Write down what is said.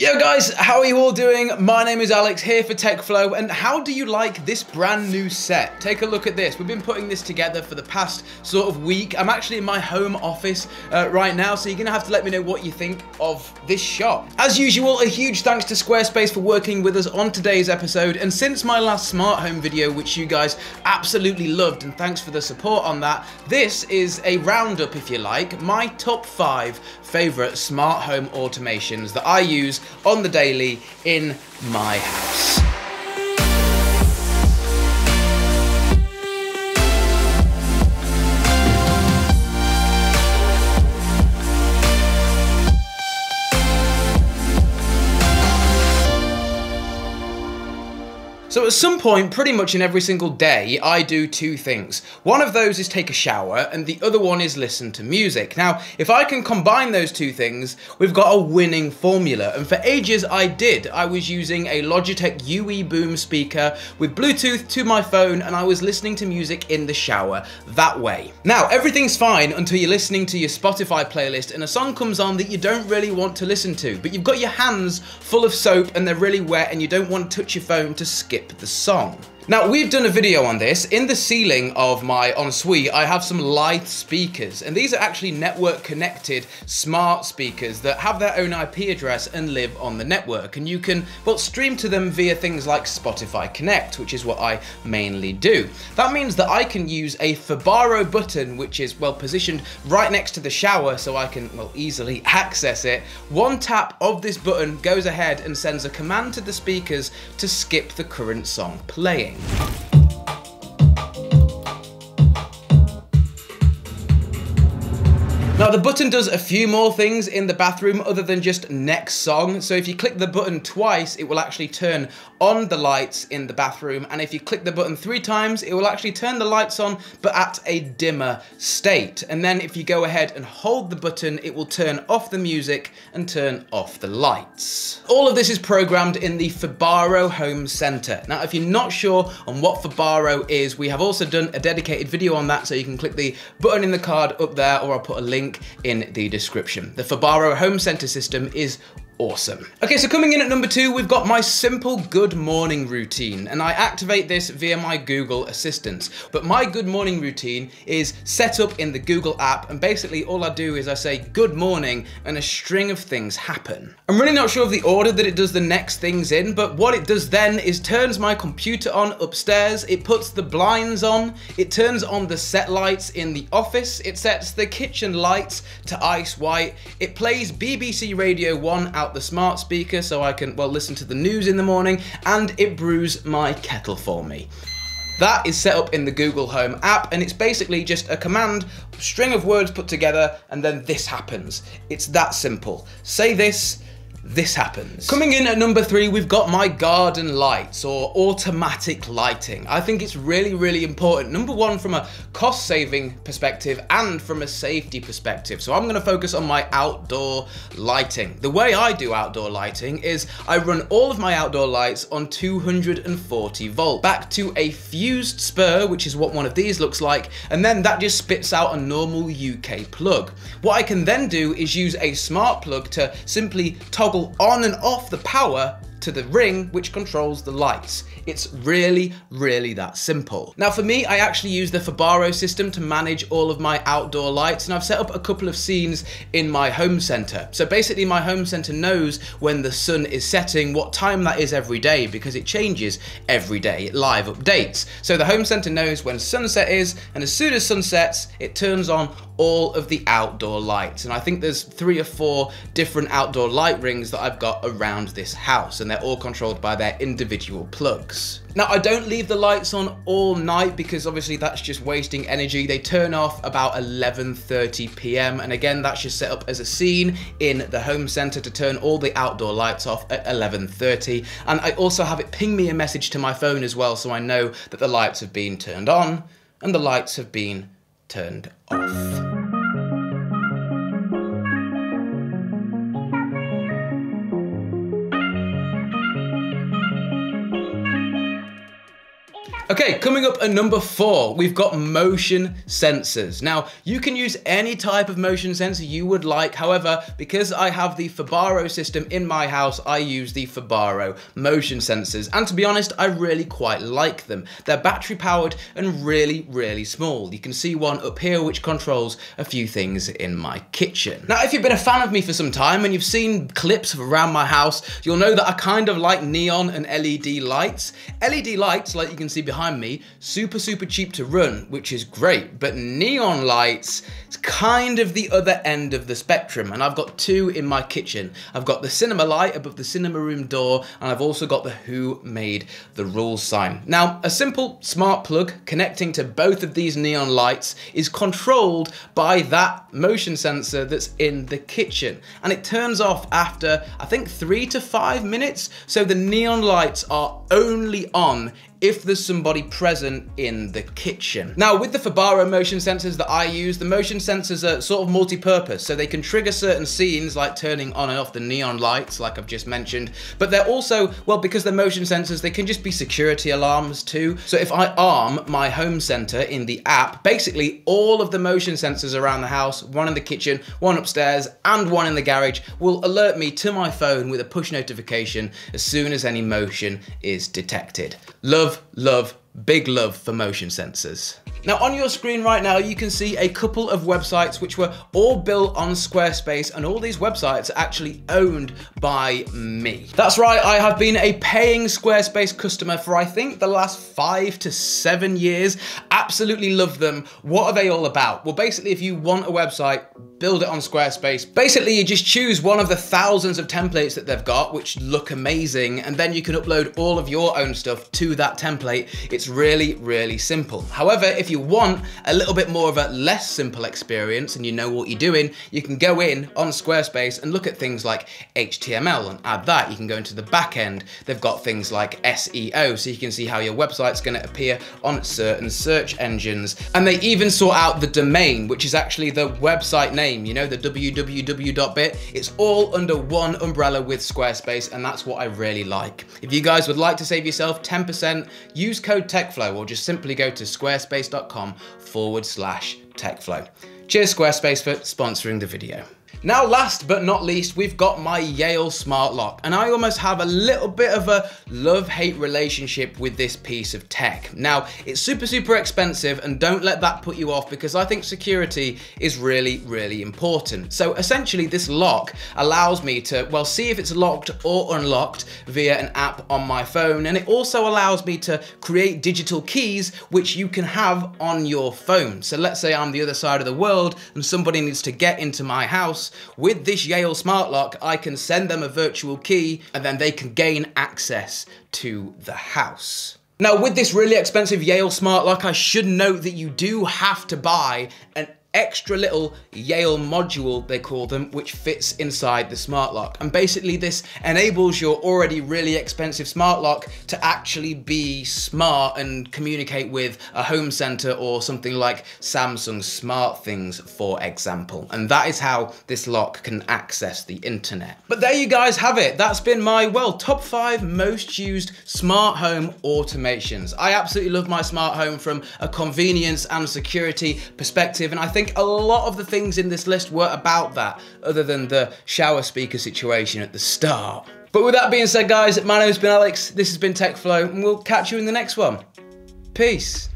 Yo guys, how are you all doing? My name is Alex here for TechFlow, and how do you like this brand new set? Take a look at this. We've been putting this together for the past sort of week. I'm actually in my home office right now, so you're gonna have to let me know what you think of this shop. As usual, a huge thanks to Squarespace for working with us on today's episode, and since my last smart home video, which you guys absolutely loved, and thanks for the support on that, this is a roundup, if you like, my top 5 favorite smart home automations that I use on the daily in my house. So at some point, pretty much in every single day, I do two things. One of those is take a shower, and the other one is listen to music. Now, if I can combine those two things, we've got a winning formula. And for ages, I did. I was using a Logitech UE Boom speaker with Bluetooth to my phone, and I was listening to music in the shower that way. Now, everything's fine until you're listening to your Spotify playlist and a song comes on that you don't really want to listen to, but you've got your hands full of soap and they're really wet and you don't want to touch your phone to skip the song. Now, we've done a video on this. In the ceiling of my ensuite, I have some Lythe speakers, and these are actually network connected smart speakers that have their own IP address and live on the network, and you can, well, stream to them via things like Spotify Connect, which is what I mainly do. That means that I can use a Fibaro button, which is, well, positioned right next to the shower, so I can, well, easily access it. One tap of this button goes ahead and sends a command to the speakers to skip the current song playing. Now, the button does a few more things in the bathroom other than just next song. So if you click the button twice, it will actually turn on the lights in the bathroom. And if you click the button 3 times, it will actually turn the lights on, but at a dimmer state. And then if you go ahead and hold the button, it will turn off the music and turn off the lights. All of this is programmed in the Fibaro Home Centre. Now, if you're not sure on what Fibaro is, we have also done a dedicated video on that. So you can click the button in the card up there, or I'll put a link in the description. The Fibaro Home Centre system is awesome. Okay, so coming in at number 2, we've got my simple good morning routine, and I activate this via my Google Assistant. But my good morning routine is set up in the Google app, and basically all I do is I say good morning and a string of things happen. I'm really not sure of the order that it does the next things in, but what it does then is turns my computer on upstairs, it puts the blinds on, it turns on the set lights in the office, it sets the kitchen lights to ice white, it plays BBC Radio 1 out the smart speaker so I can, well, listen to the news in the morning, and it brews my kettle for me. That is set up in the Google Home app, and it's basically just a command, string of words put together, and then this happens. It's that simple. Say this, this happens. Coming in at number 3, we've got my garden lights, or automatic lighting. I think it's really, really important. Number 1, from a cost saving perspective and from a safety perspective. So I'm gonna focus on my outdoor lighting. The way I do outdoor lighting is I run all of my outdoor lights on 240 volt, back to a fused spur, which is what one of these looks like, and then that just spits out a normal UK plug. What I can then do is use a smart plug to simply toggle on and off the power to the ring, which controls the lights. It's really, really that simple. Now, for me, I actually use the Fibaro system to manage all of my outdoor lights, and I've set up a couple of scenes in my home centre. So basically, my home centre knows when the sun is setting, what time that is every day, because it changes every day. It live updates. So the home centre knows when sunset is, and as soon as sun sets, it turns on all of the outdoor lights. And I think there's 3 or 4 different outdoor light rings that I've got around this house, and they're all controlled by their individual plugs. Now, I don't leave the lights on all night because obviously that's just wasting energy. They turn off about 11:30 p.m. and again, that's just set up as a scene in the home centre to turn all the outdoor lights off at 11:30, and I also have it ping me a message to my phone as well, so I know that the lights have been turned on and the lights have been turned off. Okay, coming up at number 4, we've got motion sensors. Now, you can use any type of motion sensor you would like. However, because I have the Fibaro system in my house, I use the Fibaro motion sensors. And to be honest, I really quite like them. They're battery powered and really, really small. You can see one up here, which controls a few things in my kitchen. Now, if you've been a fan of me for some time and you've seen clips of around my house, you'll know that I kind of like neon and LED lights. LED lights, like you can see behind me, super cheap to run, which is great, but neon lights, it's kind of the other end of the spectrum, and I've got two in my kitchen. I've got the cinema light above the cinema room door, and I've also got the Who Made the Rules sign. Now, a simple smart plug connecting to both of these neon lights is controlled by that motion sensor that's in the kitchen, and it turns off after, I think, 3 to 5 minutes, so the neon lights are only on if there's somebody present in the kitchen. Now, with the Fibaro motion sensors that I use, the motion sensors are sort of multi-purpose, so they can trigger certain scenes like turning on and off the neon lights, like I've just mentioned, but they're also, well, because they're motion sensors, they can just be security alarms too. So if I arm my home center in the app, basically all of the motion sensors around the house, one in the kitchen, one upstairs, and one in the garage, will alert me to my phone with a push notification as soon as any motion is detected. Love, big love for motion sensors. Now, on your screen right now, you can see a couple of websites which were all built on Squarespace, and all these websites are actually owned by me. That's right, I have been a paying Squarespace customer for, I think, the last 5 to 7 years. Absolutely love them. What are they all about? Well, basically, if you want a website, build it on Squarespace. Basically, you just choose one of the thousands of templates that they've got, which look amazing, and then you can upload all of your own stuff to that template. It's really, really simple. However, if you want a little bit more of a less simple experience and you know what you're doing, you can go in on Squarespace and look at things like HTML and add that. You can go into the back end. They've got things like SEO, so you can see how your website's going to appear on certain search engines. And they even sort out the domain, which is actually the website name, you know, the www bit. It's all under one umbrella with Squarespace, and that's what I really like. If you guys would like to save yourself 10%, use code TechFlow, or just simply go to squarespace.com/techflow. Cheers, Squarespace, for sponsoring the video. Now, last but not least, we've got my Yale Smart Lock, and I almost have a little bit of a love-hate relationship with this piece of tech. Now, it's super expensive, and don't let that put you off, because I think security is really important. So essentially, this lock allows me to, well, see if it's locked or unlocked via an app on my phone, and it also allows me to create digital keys which you can have on your phone. So let's say I'm the other side of the world and somebody needs to get into my house. With this Yale Smart Lock, I can send them a virtual key, and then they can gain access to the house. Now, with this really expensive Yale Smart Lock, I should note that you do have to buy an extra little Yale module, they call them, which fits inside the smart lock. And basically this enables your already really expensive smart lock to actually be smart and communicate with a home center or something like Samsung Smart Things, for example. And that is how this lock can access the internet. But there you guys have it. That's been my, well, top 5 most used smart home automations. I absolutely love my smart home from a convenience and security perspective, and I think a lot of the things in this list were about that, other than the shower speaker situation at the start. But with that being said, guys, my name's been Alex, this has been TechFlow, and we'll catch you in the next one. Peace.